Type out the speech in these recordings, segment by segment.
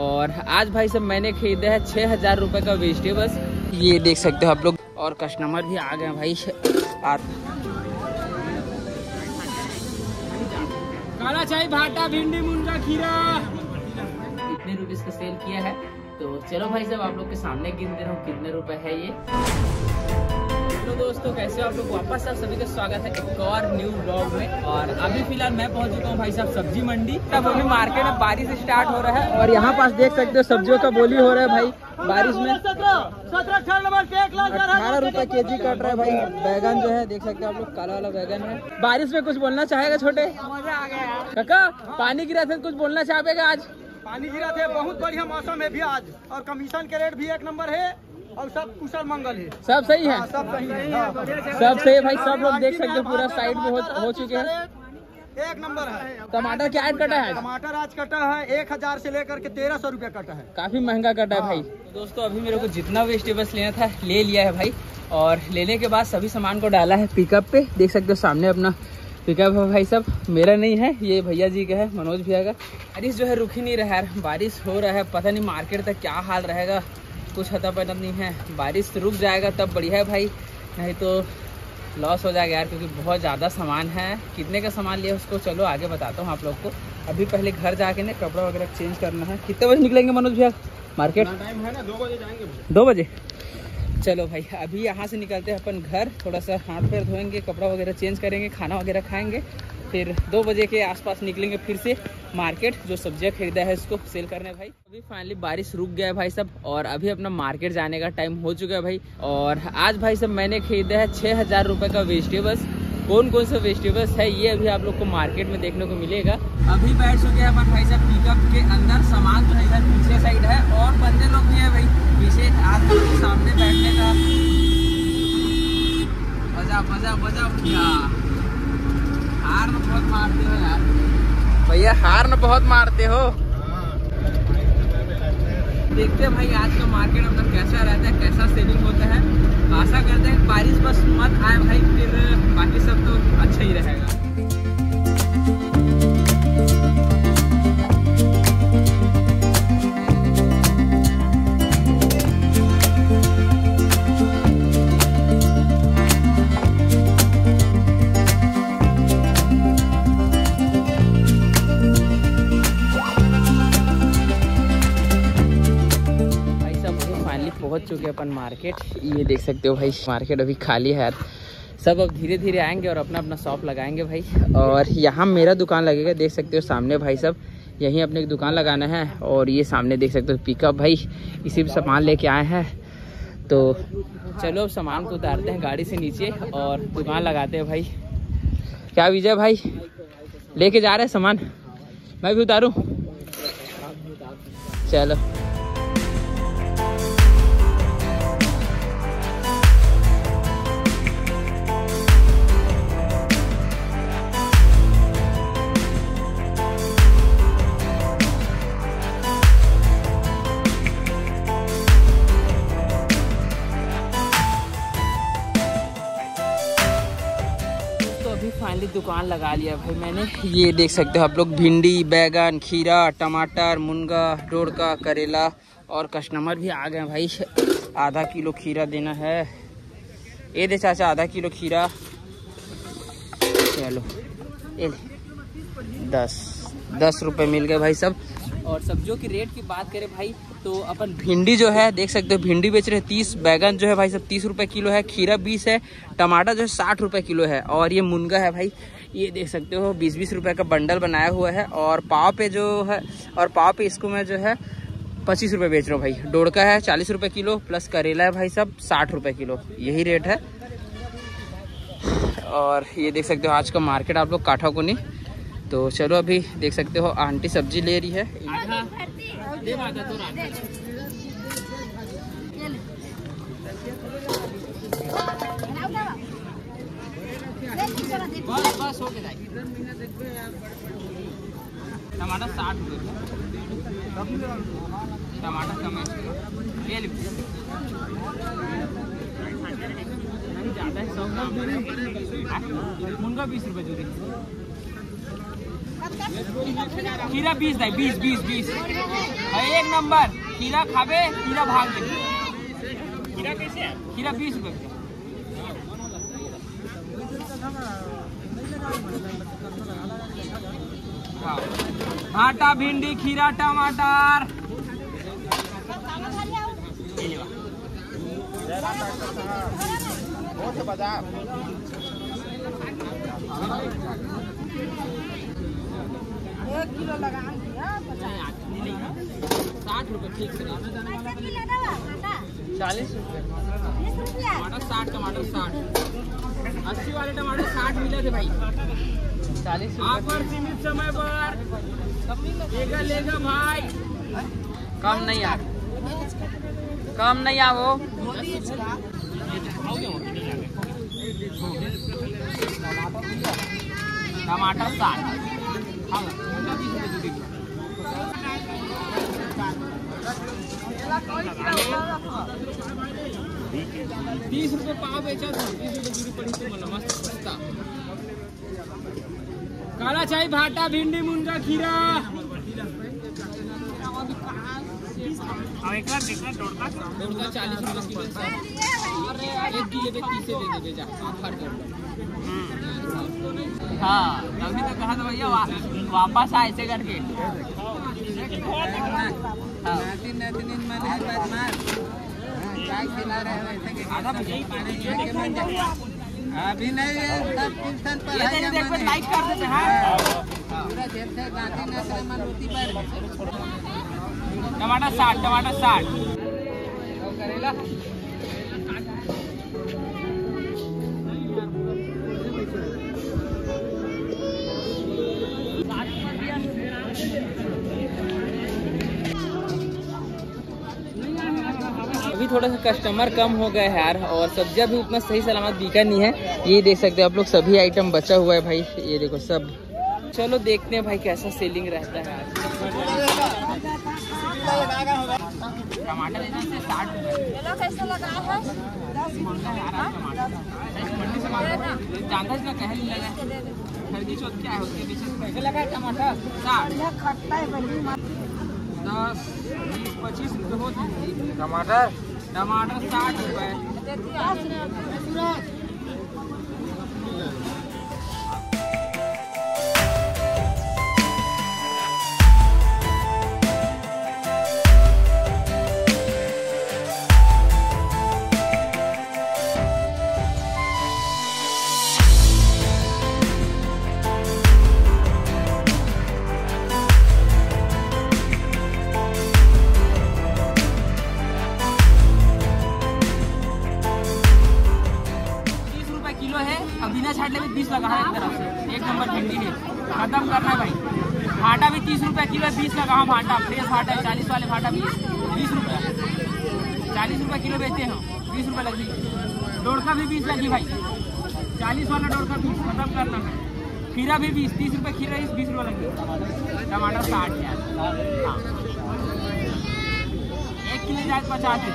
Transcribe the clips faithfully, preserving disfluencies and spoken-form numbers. और आज भाई साहब मैंने खरीदा है छः हजार रुपये का वेजिटेबल्स, ये देख सकते हो आप लोग। और कस्टमर भी आ गए भाई। काला चाय, भाटा, भिंडी, मुनगा, खीरा इतने रुपीस का सेल किया है। तो चलो भाई साहब आप लोग के सामने गिन दे रहा हूँ कितने रुपए है ये। तो दोस्तों कैसे हो आप लोग, वापस आप सभी का स्वागत है एक और न्यू ब्लॉग में। और अभी फिलहाल मैं पहुंच चुका हूँ भाई साहब सब्जी मंडी। तब अभी मार्केट में बारिश स्टार्ट हो रहा है और यहाँ पास देख सकते हो सब्जियों का बोली हो रहा है भाई। बारिश में अठारह रुपए के जी कट रहा है भाई। बैगन जो है देख सकते हो आप लोग, काला वाला बैगन है। बारिश में कुछ बोलना चाहेगा छोटे? मजा आ गया काका, पानी गिरा था, कुछ बोलना चाहेगा? आज पानी गिरा थे, बहुत बढ़िया मौसम है भी आज, और कमीशन के रेट भी एक नंबर है, और सब कुशल मंगल है, सब सही है, सब सही है, सब सही है भाई। सब लोग देख सकते हो पूरा साइड में हो चुके हैं, एक नंबर है। टमाटर क्या आज कटा है? टमाटर आज कटा है एक हजार से लेकर के तेरह सौ रूपया कटा है, काफी महंगा कटा है भाई। दोस्तों अभी मेरे को जितना वेजिटेबल्स लेना था ले लिया है भाई, और लेने के बाद सभी सामान को डाला है पिकअप पे। देख सकते हो सामने अपना पिकअप है भाई साहब, मेरा नहीं है, ये भैया जी का है, मनोज भैया का। बारिश जो है रुक ही नहीं रहा है, बारिश हो रहा है, पता नहीं मार्केट तक क्या हाल रहेगा, कुछ हता पता नहीं है। बारिश रुक जाएगा तब बढ़िया है भाई, नहीं तो लॉस हो जाएगा यार, क्योंकि बहुत ज़्यादा सामान है। कितने का सामान लिया उसको चलो आगे बताता हूँ आप लोग को। अभी पहले घर जाके ना कपड़ा वगैरह चेंज करना है। कितने बजे निकलेंगे मनोज भैया मार्केट? टाइम है ना, दो बजे जाएंगे। दो बजे? चलो भाई अभी यहाँ से निकलते हैं अपन घर, थोड़ा सा हाथ पैर धोएंगे, कपड़ा वगैरह चेंज करेंगे, खाना वगैरह खाएंगे, फिर दो बजे के आसपास निकलेंगे फिर से मार्केट, जो सब्जियाँ खरीदा है उसको सेल करने भाई। अभी फाइनली बारिश रुक गया है भाई साहब, और अभी अपना मार्केट जाने का टाइम हो चुका है भाई। और आज भाई साहब मैंने खरीदा है छः हज़ार रुपये का वेजिटेबल्स। कौन कौन सा वेजिटेबल्स है ये अभी आप लोग को मार्केट में देखने को मिलेगा। अभी बैठ चुके हैं अपन भाई साहब पिकअप के अंदर, सामान जो है पीछे साइड है, और बंदे लोग भी हैं भाई पीछे। आज के सामने बैठने का मजा मजा मजा भैया, हार्न बहुत मारते हो यार भैया, हार्न बहुत मारते हो। देखते हैं भाई आज का मार्केट अंदर कैसा रहता है, कैसा सेलिंग होता है। आशा करते हैं बारिश बस मत आए भाई, फिर बाकी सब तो अच्छा ही रहेगा। भाई सब फाइनली पहुंच चुके हैं अपन मार्केट। ये देख सकते हो भाई मार्केट अभी खाली है, सब अब धीरे धीरे आएंगे और अपना अपना शॉप लगाएंगे भाई। और यहाँ मेरा दुकान लगेगा, देख सकते हो सामने भाई साहब, यहीं अपने एक दुकान लगाना है। और ये सामने देख सकते हो पिकअप भाई, इसी पे सामान लेके आए हैं। तो चलो अब सामान को उतारते हैं गाड़ी से नीचे और दुकान लगाते हैं भाई। क्या विजय भाई लेके जा रहे हैं सामान, मैं भी उतारूँ? चलो फाइनली दुकान लगा लिया भाई मैंने। ये देख सकते हो आप लोग भिंडी, बैगन, खीरा, टमाटर, मुनगा, डोड़का, करेला, और कस्टमर भी आ गए भाई। आधा किलो खीरा देना है, ये दे चाचा आधा किलो खीरा, चलो ये दस दस रुपये मिल गए भाई सब। और सब्जियों की रेट की बात करें भाई तो अपन भिंडी जो है देख सकते हो भिंडी बेच रहे हैं तीस, बैगन जो है भाई सब तीस रुपये किलो है, खीरा बीस है, टमाटर जो है साठ रुपये किलो है, और ये मुनगा है भाई, ये देख सकते हो बीस बीस रुपये का बंडल बनाया हुआ है। और पाव पे जो है, और पाव पे इसको मैं जो है पच्चीस रुपये बेच रहा हूँ भाई। डोड़का है चालीस रुपये किलो, प्लस करेला है भाई सब साठ रुपये किलो, यही रेट है। और ये देख सकते हो आज का मार्केट आप लोग काठा को नहीं। तो चलो अभी देख सकते हो आंटी सब्जी ले रही है। टमाटर साठ रुपये, टमाटर कम है, ज़्यादा है, मुनगा बीस रुपये जोड़ी। खीरा बीस दाई बीस बीस बीस एक नंबर खीरा खावे खीरा भाग दे। खीरा कैसे है? खीरा बीस रुपए। हाँ भाटा भिंडी खीरा टमाटर एक किलो लगा साठ रुपए ठीक से चालीस रुपए टमाटर साठ टमाटर साठ अस्सी वाले टमाटर साठ मिले थे भाई चालीस पर सीमित समय पर लेगा लेगा भाई कम नहीं यार कम नहीं आ वो टमाटर साठ तीस रुपये पाव बेचा था सस्ता। काला चाय भाटा भिंडी मुनगा खीरा चालीस रुपये। हाँ तभी तो कहा था भैया वा, वापस आए ऐसे करके अभी नहीं सब लाइक कर देते हैं पूरा पर टमाटर साठ टमाटर साठ करेला थोड़ा सा कस्टमर कम हो गया है यार और सब्जियां भी उतना सही सलामत बिका नहीं है। ये देख सकते हैं आप लोग सभी आइटम बचा हुआ है भाई ये देखो सब। चलो देखते हैं भाई कैसा सेलिंग रहता है यार। टमाटर से साठ रुपए कैसे लगा है? दस बीस पच्चीस रुपये होती टमाटर टमाटर साठ रुपए। बीस लगा है एक तरफ से एक नंबर भिंडी है खत्म करना भाई। भाटा भी तीस रुपए किलो है बीस लगा भाटा फ्रेश भाटा है चालीस वाले भाटा बीस बीस रुपए चालीस रुपए किलो बेचते हैं बीस रुपए लगी। डोरका भी बीस लगी भाई चालीस वाला डोरका बीस खत्म करना है। खीरा भी बीस तीस रुपये खीरा बीस बीस रुपये लगी। टमाटर साठ यार एक किलो जाए पचास।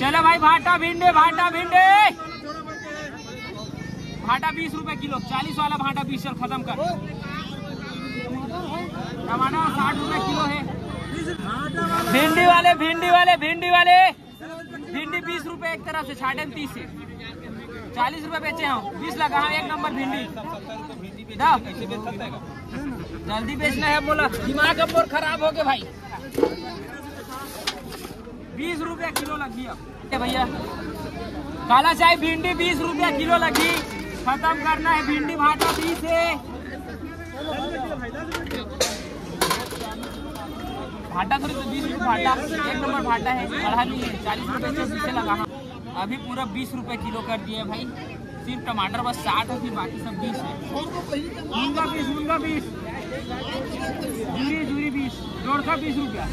चलो भाई भाटा भिंडे भाटा भिंडे भाटा बीस रुपए किलो चालीस वाला भाटा बीस चल खत्म कर। टमाटर साठ रुपए किलो है। भिंडी वाले भिंडी वाले भिंडी वाले भिंडी बीस रुपए एक तरफ से साढ़े तीस से चालीस रुपए बेचे हैं बीस लगा हाँ एक नंबर भिंडी। जल्दी बेचना है बोला दिमाग अब और खराब हो गए भाई। बीस रुपया किलो लगी अब भैया। काला चाय भिंडी बीस रुपया किलो लगी खत्म करना है। भिंडी भाटा बीस है भाटा तो बीस रुपये भाटा एक नंबर भाटा है बढ़ा नहीं है चालीस रुपये चौबीस से लगा अभी पूरा बीस रुपये किलो कर दिए भाई। सिर्फ टमाटर बस साठ है फिर बाकी सब बीस है। मुनगा बीस मुनगा बीस जूरी जूरी बीस जोड़का बीस रुपया।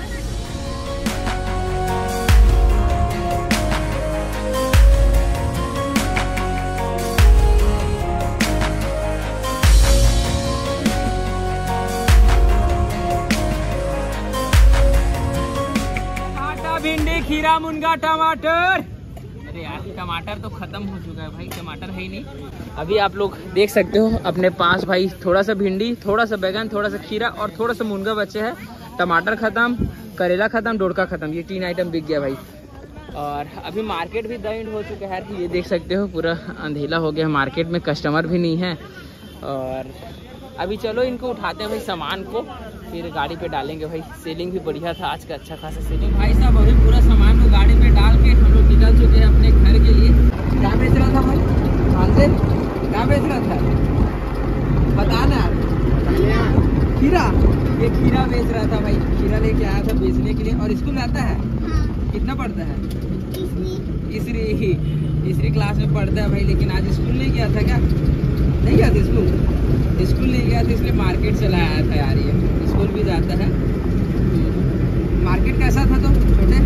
भिंडी खीरा मुनगा टमाटर अरे यार टमाटर तो खत्म हो चुका है भाई, टमाटर है ही नहीं। अभी आप लोग देख सकते हो अपने पास भाई थोड़ा सा भिंडी, थोड़ा सा बैगन, थोड़ा सा खीरा और थोड़ा सा मुनगा बचे हैं। टमाटर खत्म, करेला खत्म, डोरका खत्म, ये तीन आइटम बिक गया भाई। और अभी मार्केट भी दंड हो चुका है, ये देख सकते हो पूरा अंधेला हो गया मार्केट में, कस्टमर भी नहीं है। और अभी चलो इनको उठाते हैं भाई सामान को, फिर गाड़ी पे डालेंगे भाई। सेलिंग भी बढ़िया था आज का, अच्छा खासा सेलिंग भाई साहब। अभी पूरा सामान को गाड़ी पे डाल के हम लोग निकल चुके हैं अपने घर के लिए। कहाँ बेच रहा था भाई? कहाँ बेच रहा था बताना। खीरा, ये खीरा बेच रहा था भाई, खीरा लेके आया था बेचने के लिए। और स्कूल आता है? कितना पढ़ता है? तीसरी तीसरी क्लास में पढ़ता है भाई। लेकिन आज स्कूल नहीं गया था क्या? नहीं गया था स्कूल, स्कूल नहीं गया था इसलिए मार्केट चला आया था यार। ये स्कूल भी जाता है। मार्केट कैसा था? तो छोटे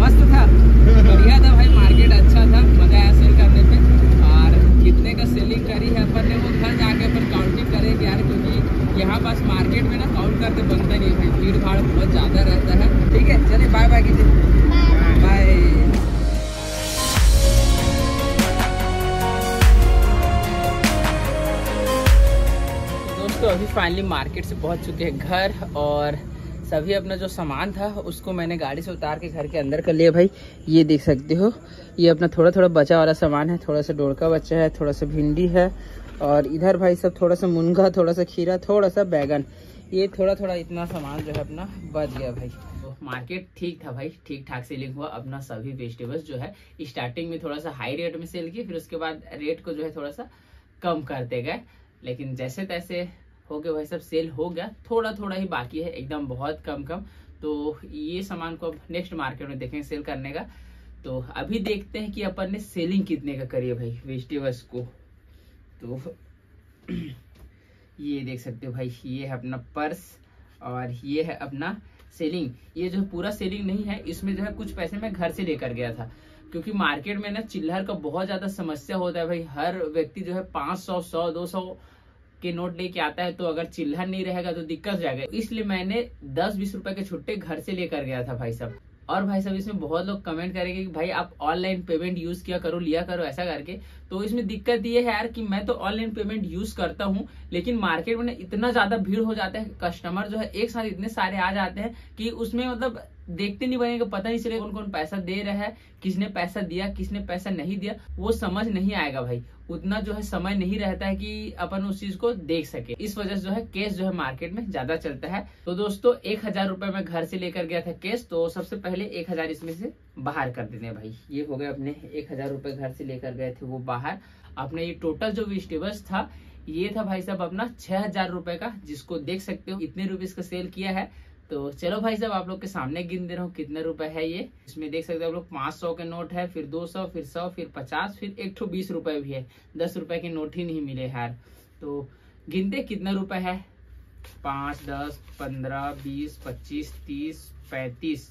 मस्त था, बढ़िया था भाई। मार्केट अच्छा था, मज़ा आया सेल करने पे। और कितने का सेलिंग करी है अपन ने वो घर जाके अपन काउंटिंग करेंगे यार, क्योंकि यहाँ पास मार्केट में ना काउंट करके बनता नहीं भाई, भीड़ भाड़ बहुत ज़्यादा रहता है। ठीक है, चलिए बाय बाय कीजिए, बाय। तो अभी फाइनली मार्केट से पहुंच चुके हैं घर, और सभी अपना जो सामान था उसको मैंने गाड़ी से उतार के घर के अंदर कर लिया भाई। ये देख सकते हो, ये अपना थोड़ा थोड़ा बचा वाला सामान है। थोड़ा सा डोरका बचा है, थोड़ा सा भिंडी है, और इधर भाई सब थोड़ा सा मुनगा, थोड़ा सा खीरा, थोड़ा सा बैगन, ये थोड़ा थोड़ा इतना सामान जो है अपना बच गया भाई। मार्केट ठीक था भाई, ठीक ठाक सेलिंग हुआ। अपना सभी वेजिटेबल्स जो है स्टार्टिंग में थोड़ा सा हाई रेट में सेल किए, फिर उसके बाद रेट को जो है थोड़ा सा कम करते गए, लेकिन जैसे तैसे हो गया भाई सब सेल हो गया। थोड़ा थोड़ा ही बाकी है, एकदम बहुत कम कम। तो ये सामान को अब नेक्स्ट मार्केट में देखेंगे सेल करने का। तो अभी देखते हैं कि अपन ने सेलिंग कितने का करी है भाई वेजिटेबल्स को। तो ये देख सकते हो भाई, ये है अपना पर्स और ये है अपना सेलिंग। ये जो पूरा सेलिंग नहीं है, इसमें जो है कुछ पैसे मैं घर से लेकर गया था, क्योंकि मार्केट में ना चिल्लर का बहुत ज्यादा समस्या होता है भाई। हर व्यक्ति जो है पाँच सौ सौ दो सौ के नोट लेके आता है, तो अगर चिल्लर नहीं रहेगा तो दिक्कत जाएगा। इसलिए मैंने दस बीस रुपए के छुट्टे घर से लेकर गया था भाई साहब। और भाई साहब इसमें बहुत लोग कमेंट करेंगे कि भाई आप ऑनलाइन पेमेंट यूज किया करो, लिया करो ऐसा करके। तो इसमें दिक्कत ये है यार कि मैं तो ऑनलाइन पेमेंट यूज करता हूँ, लेकिन मार्केट में इतना ज्यादा भीड़ हो जाता है, कस्टमर जो है एक साथ इतने सारे आ जाते हैं कि उसमें मतलब देखते नहीं बनेगा, पता नहीं चलेगा कौन कौन पैसा दे रहा है, किसने पैसा दिया किसने पैसा नहीं दिया, वो समझ नहीं आएगा भाई। उतना जो है समय नहीं रहता है कि अपन उस चीज को देख सके। इस वजह से जो है कैश जो है मार्केट में ज्यादा चलता है। तो दोस्तों एक हजार रुपए मैं घर से लेकर गया था कैश, तो सबसे पहले एक हजार इसमें से बाहर कर देते हैं भाई। ये हो गए अपने एक हजार रुपए घर से लेकर गए थे वो बाहर। अपने ये टोटल जो वेजिटेबल्स था ये था भाई साहब अपना छह हजार रुपए का, जिसको देख सकते हो इतने रुपीज का सेल किया है। तो चलो भाई साहब आप लोग के सामने गिन दे रहा हूँ कितने रुपए है ये। इसमें देख सकते हो आप लोग पाँच सौ के नोट है, फिर दो सौ, फिर सौ, फिर पचास, फिर एक ठो बीस रुपए भी है। दस रुपए के नोट ही नहीं मिले यार। तो गिनते कितना रुपए है, पाँच, दस, पंद्रह, बीस, पच्चीस, तीस, पैंतीस,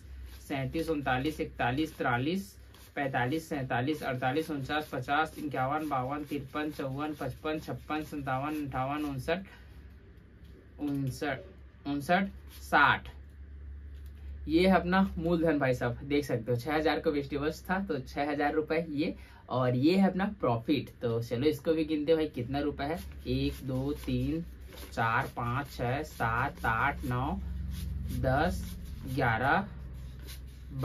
सैंतीस, उनतालीस, इकतालीस, तिरालीस, पैंतालीस, सैंतालीस, अड़तालीस, उनचास, पचास, इक्यावन, बावन, तिरपन, चौवन, पचपन, छप्पन, सत्तावन, अंठावन, उनसठ, उनसठ उनसठ, साठ। ये है अपना मूलधन भाई साहब, देख सकते हो छह हजार का वेजिटेबल्स था, तो छह हजार रुपए ये। और ये है अपना प्रॉफिट, तो चलो इसको भी गिनते भाई कितना रुपए है। एक, दो, तीन, चार, पाँच, छः, सात, आठ, नौ, दस, ग्यारह,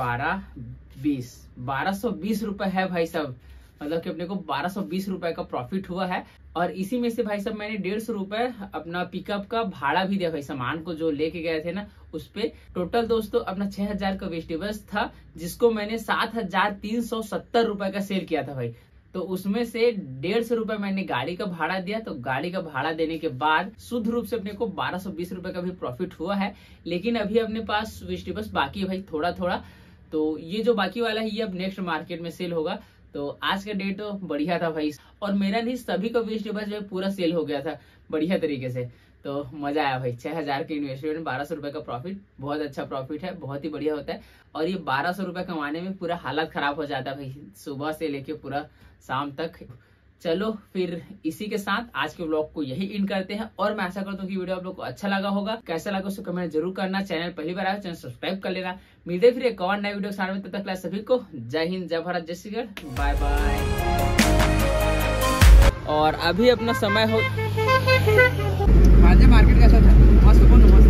बारह, बीस, बारह सौ बीस रुपए है भाई साहब। मतलब कि अपने को बारह सौ बीस रुपए का प्रॉफिट हुआ है। और इसी में से भाई साहब मैंने डेढ़ सौ रुपए अपना पिकअप का भाड़ा भी दिया भाई, सामान को जो लेके गए थे ना उस पे। टोटल दोस्तों अपना छह हजार का वेजिटेबल्स था, जिसको मैंने सात हजार तीन सौ सत्तर रुपए का सेल किया था भाई। तो उसमें से डेढ़ सौ रुपए मैंने गाड़ी का भाड़ा दिया, तो गाड़ी का भाड़ा देने के बाद शुद्ध रूप से अपने को बारह सौ बीस रुपए का भी प्रॉफिट हुआ है। लेकिन अभी अपने पास वेजिटेबल्स बाकी है भाई थोड़ा थोड़ा, तो ये जो बाकी वाला है ये अब नेक्स्ट मार्केट में सेल होगा। तो आज का डे तो बढ़िया था भाई, और मेरा नहीं सभी का वेजिटेबल जो है पूरा सेल हो गया था बढ़िया तरीके से। तो मजा आया भाई, छह हजार के इन्वेस्टमेंट में बारह सौ रुपए का प्रॉफिट, बहुत अच्छा प्रॉफिट है, बहुत ही बढ़िया होता है। और ये बारह सौ रुपए कमाने में पूरा हालत खराब हो जाता है भाई, सुबह से लेके पूरा शाम तक। चलो फिर इसी के साथ आज के व्लॉग को यही एंड करते हैं और मैं आशा करता हूँ कि वीडियो आप लोग को अच्छा लगा होगा। कैसा लगा उसको कमेंट जरूर करना। चैनल पहली बार आया चैनल सब्सक्राइब कर लेना। मिलते फिर एक और नए वीडियो के साथ में, तब तक सभी को जय हिंद, जय भारत, जय श्री कृष्ण, बाय बाय। और अभी अपना समय हो। मार्केट कैसा था?